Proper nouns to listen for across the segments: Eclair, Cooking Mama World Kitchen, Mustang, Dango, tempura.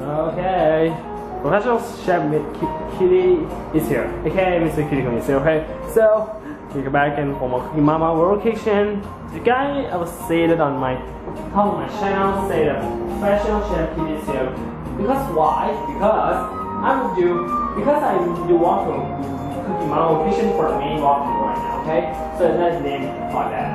Okay, professional chef Kitty is here. Okay, Mr. Kitty, come here. Okay, so welcome back and from Cooking Mama World Kitchen. Today I was saying that on my channel, say that professional chef Kitty is here. Because why? Because I do walking Cooking Mama World Kitchen for the main walking right now. Okay, so that's name for that.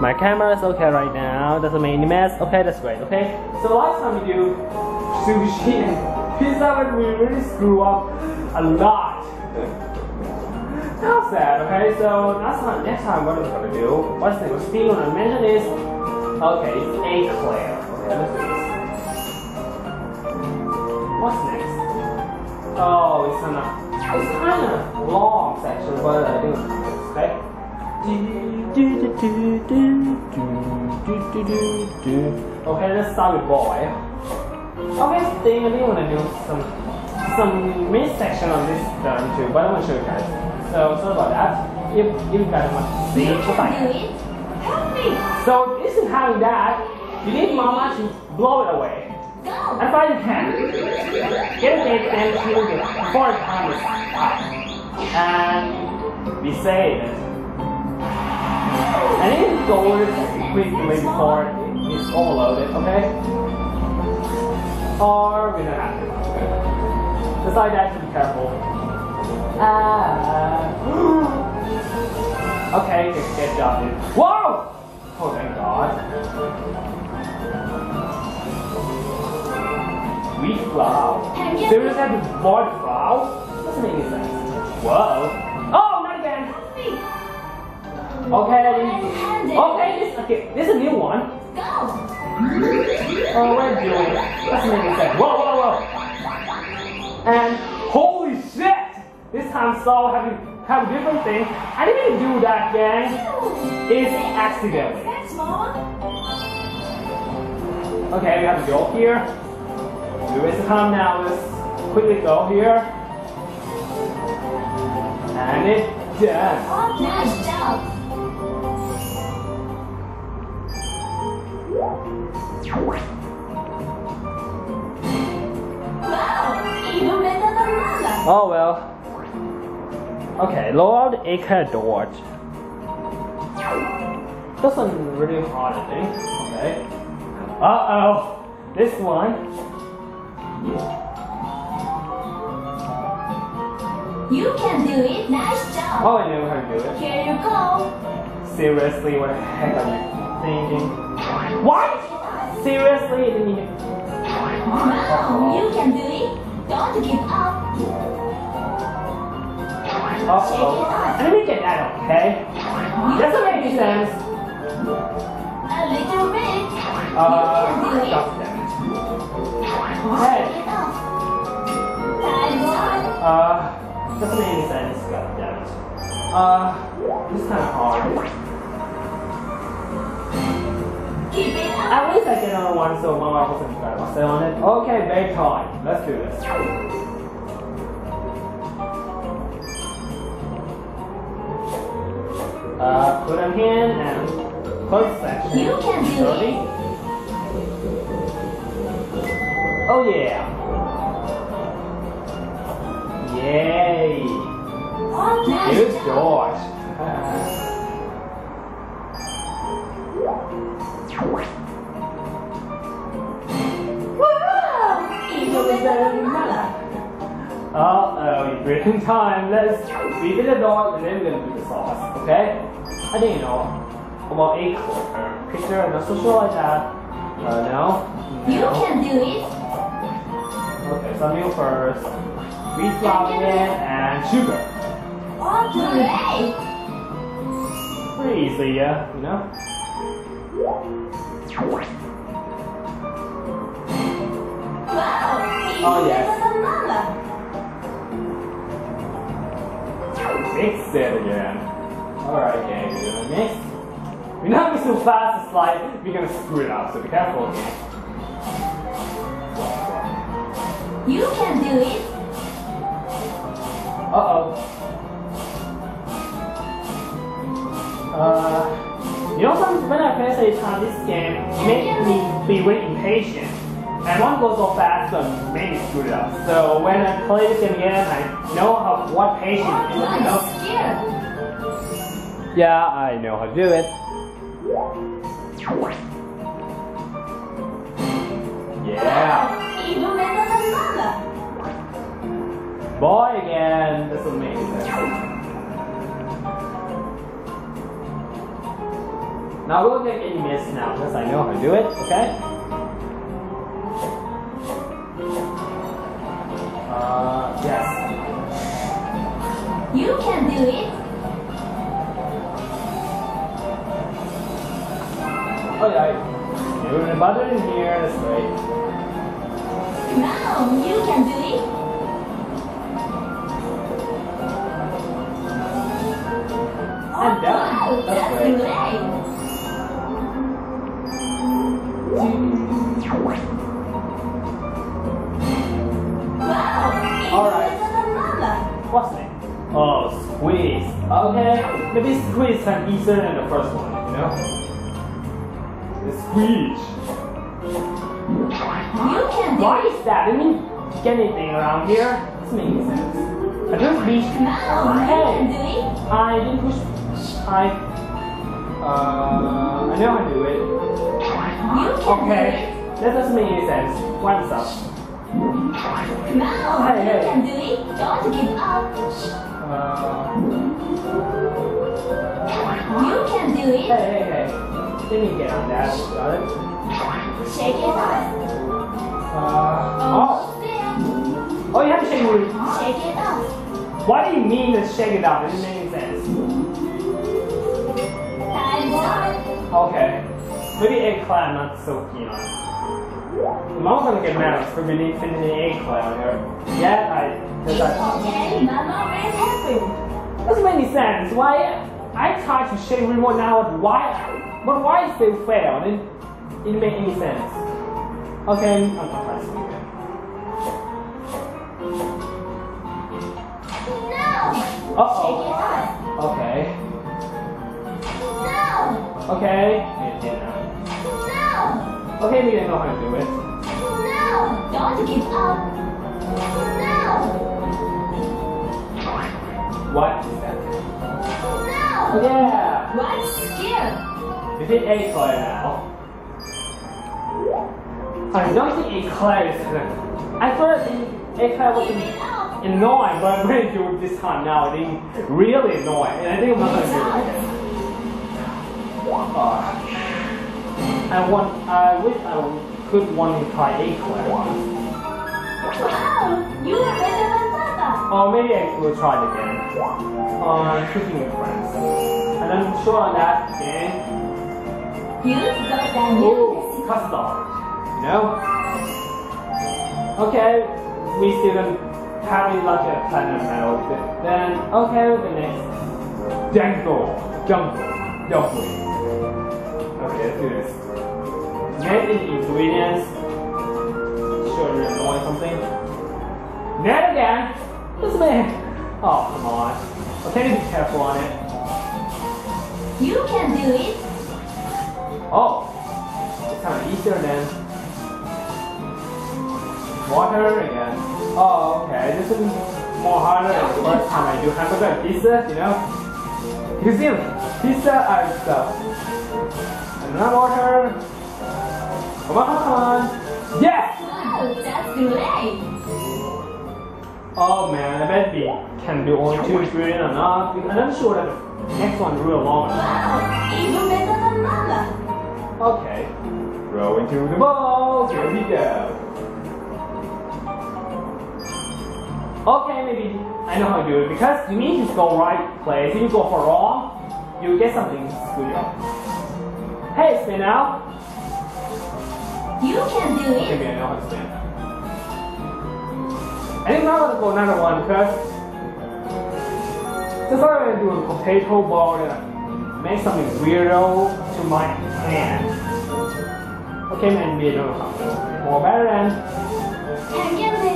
My camera is okay right now, doesn't make any mess. Okay, that's great, okay? So last time we do sushi and pizza, but we really screw up a lot. How sad, okay? So next time what I'm gonna do, what's the first thing I'm gonna mention is, okay, it's Eclair. Okay, let's do this. What's next? Oh, it's kinda long section, but I think it's okay. Okay, let's start with boy. Okay, I think I'm gonna do some mid section on this done too, but I'm gonna show you guys. So sorry about that. If you guys want to see, so this is having that. You need mama to blow it away. And by the hand, get it and kill it 4 times up, and we say it. And it goes quickly before it's overloaded, okay? Or we don't have to. Just like that, to be careful. Okay, good job, dude. Whoa! Oh, thank God. Wheat flour. So we just have to boil flour? Doesn't make any sense. Whoa! Okay, this is a new one. Go. Oh, what are you doing? That's making sense. Whoa, whoa, whoa! And holy shit! This time Saul have a different thing. I didn't even do that, gang. It's accidentally. Okay, we have to go here. Do it time now. Let's quickly go here. And it's done. Oh, nice job. Oh well. Okay, lower the acre door. Doesn't really hard, I think. Okay. Uh-oh! This one. You can do it, nice job! Oh, I knew how to do it. Here you go! Seriously, what the heck am I thinking? What?! Seriously, I didn't even... Wow, you can do it! Don't give up! Let me get that, okay? Doesn't make any sense. A little bit. Stop that. Hey. Doesn't make any sense. God damn it. This is kind of hard. At least I get another one, so mama wasn't trying to stay on it. Okay, bake time. Let's do this. Put them in and close section. You can do it. Oh yeah. Yay. Oh, nice. Good George. Uh-oh, you're breaking time. Let's leave it at all and then we're gonna do the sauce, okay? I didn't know about a picture and not so sure like that. No. You can do it. Okay, some meal first. Wheat flour in and sugar. Oh, great! Pretty easy, yeah, you know? Wow! Oh, yes. Mix it again. Alright, okay, we're gonna mix. We're not mixing so fast, it's like we're gonna screw it up, so be careful. You can do it. Uh-oh. You know sometimes when I play this game, it makes me be really impatient. and one goes so fast the main screwed up. So when I play this game again, I know how what patience is. You know? Scared. Yeah, I know how to do it. Yeah. Even better than mother. Boy again, this is amazing. Now we won't make any miss now because I know how to do it, okay? Yes. You can do it. Okay. You're gonna butter in here, that's great. Now you can do it. And done. That's great. Great. What's next? Oh, squeeze. Okay, maybe squeeze can be easier than the first one, you know? Squeeze. Why is that? I mean, anything around here? This makes sense. I don't reach. Hey! I didn't push. I know how to do it. Okay, that doesn't make any sense. What's up? Now hey, you can do it. Don't give up. You can do it. Hey. Let me get on that. Got it. Shake it up. Oh, you have to shake it. Shake it up. What do you mean to shake it up? It doesn't make any sense. Time's up. Okay. Maybe Eclair I'm not so keen on it. Mom's gonna get mad for finishing the Eclair here. Yeah, it's okay, Mama will help you. Doesn't make any sense. Why? I tried to shake remote now, but why is they fail? It didn't make any sense. Okay, I'm not fast. No! Uh-oh. Okay. No! Okay. It didn't. No! Okay, we didn't know how to do it. No! Don't give up! No! What is that? No! Yeah! What's scared? We did Eclair now. I don't think Eclair is good. I thought Eclair was annoying, but I'm going to do it this time now. I think really annoying, and I think I'm not going to do it again. I wish I could want to try Eclair. Wow, you are better than Mother. Oh, maybe I will try it again. Cooking with friends. And I'm sure on that again. You got that new custard. You know? Okay, we still haven't got a platinum medal. Then, okay, the next. Dango. Okay, let's do this. Net in ingredients. Sure, you're annoying something. Net again! This man! Oh, come on. Okay, be careful on it. You can do it! Oh! It's kind of easier then. Water again. Oh, okay. This is more harder than the first time I do hamburger and pizza, you know? You see, pizza are stuff. And not water. Come on, come on! Yes! Wow, that's great! Oh man, I bet we can do only 2 ingredients or not. And I'm sure that the next one real long. Wow, even better than Mother! Okay, throw into the bowl, here we go! Okay, maybe I know how to do it because you need to go right place. If you go for wrong, you get something screwed up. Hey, spin out! You can do it! Maybe I know how to spin. I think now I'm going to go another one because just thought I'm going to do a potato ball and make something weirdo to my hand. Okay, maybe I don't know how to do it. More better than. Can get it!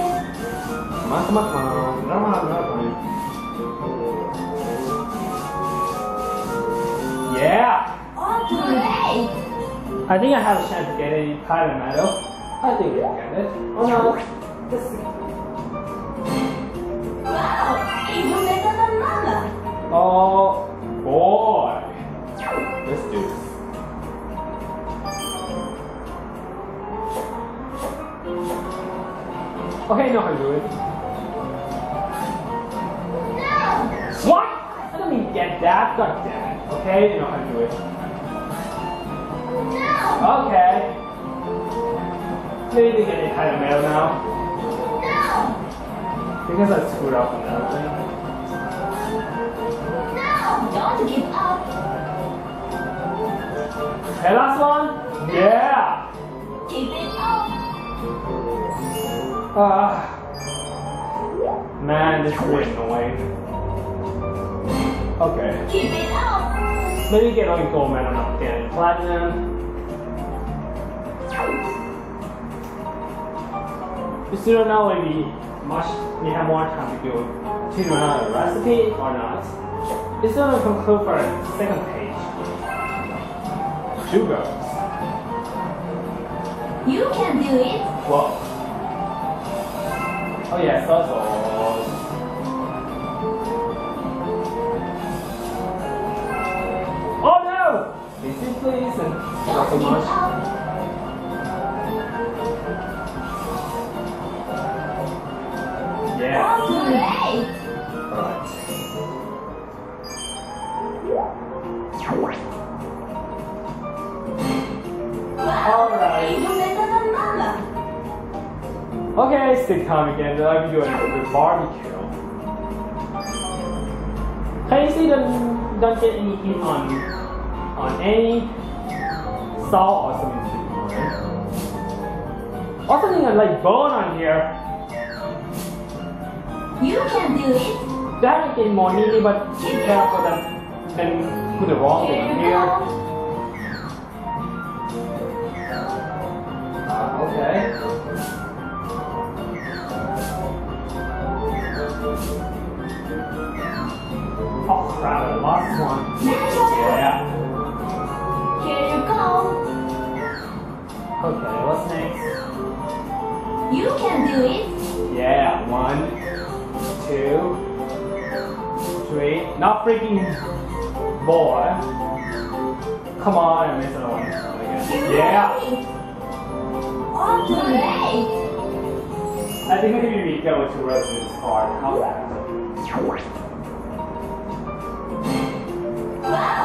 Come on. Yeah! Oh, great! I think I have a chance to get a platinum medal. I think you got it. Oh no, let's see. Wow, even better than Mama. Oh boy. Let's do this. Okay, I know how to do it. No! What? Let me get that. God damn it. Okay, I know how to do it. No! Okay. Maybe get it kind of mail now. No! Because I screwed up on that thing. No! Don't give up! Okay, last one? Yeah! Give it up! Man, this is really annoying. Okay. Keep it up! Maybe get only gold medal, not getting platinum. You still don't know if we have more time to do to know another recipe or not. It's still not conclude for the second page. 2 girls. You can do it! Whoa. Oh yeah, puzzles. Oh no! Easy please and not so much. Yeah. Great. Alright. Okay, stick time again. I'm doing the barbecue. Can you see don't get any heat on any salt or something? Or something like bone on here. You can do it. That would get more needy, but be careful that then put the wrong thing in here. Okay. Oh crap, the last one. Yeah. Here you go. Okay, what's next? You can do it. Yeah, 1, 2, 3, not freaking 4. Come on, I missed another one. Okay. Yeah! Great. I think maybe we go to roast this card. How's that? Wow,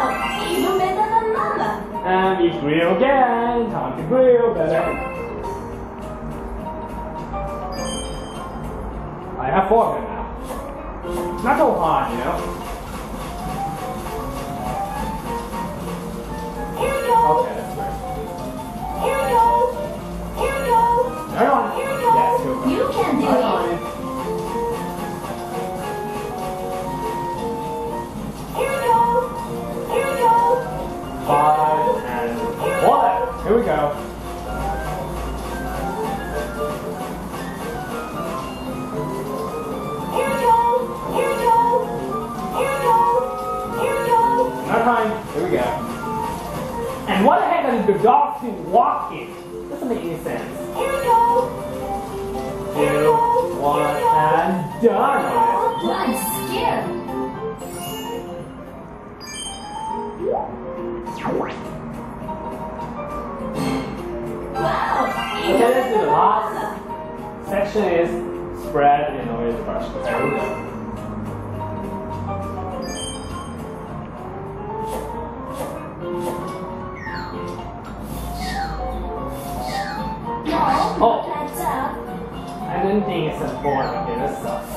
even better than Mama! And we grill again! Time to grill better! I have 4 of them. Not so hard, you know? Here we go! Okay, that's right. Here we go! Here we go! Turn on! Here we go! Yes, go. You can do it! Here we go! Here we go! 5 and 1! Here we go! And what the heck are the dogs to walk in? Doesn't make any sense. Here we go. 2, 1, and done. I'm scared. Wow. Okay, let's do the last section is spread and noise brush. There we go. Oh! I didn't think it's a board. Okay, that sucks.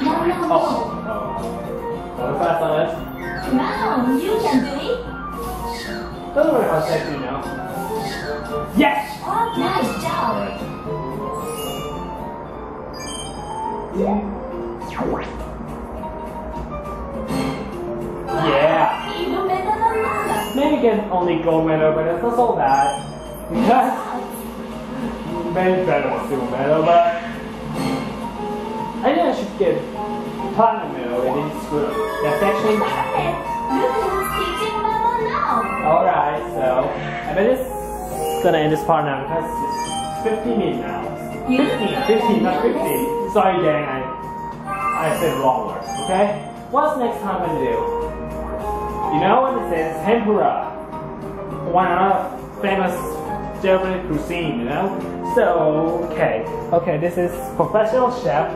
No. Oh. Go fast on it. Mom, you can do it. Don't worry how safe you know. Yes! Oh, nice job! Right. Yeah. Maybe get only gold medal, but it's not so bad. Maybe better with silver medal, but I think I should get pot milk and then squirt. That's actually. Stop it! Who's teaching Mama now? Alright, so I bet it's gonna end this part now because it's 15 minutes now. 15, not 15. Sorry, gang, I said wrong words, okay? What's next time gonna do? You know what it says? Tempura. One of famous Japanese cuisine, you know? So, okay. Okay, this is professional chef.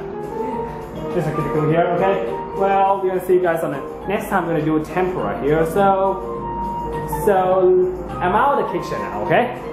This is critical here, okay? Well, we're gonna see you guys on the next time. I'm gonna do tempura here. So, I'm out of the kitchen now, okay?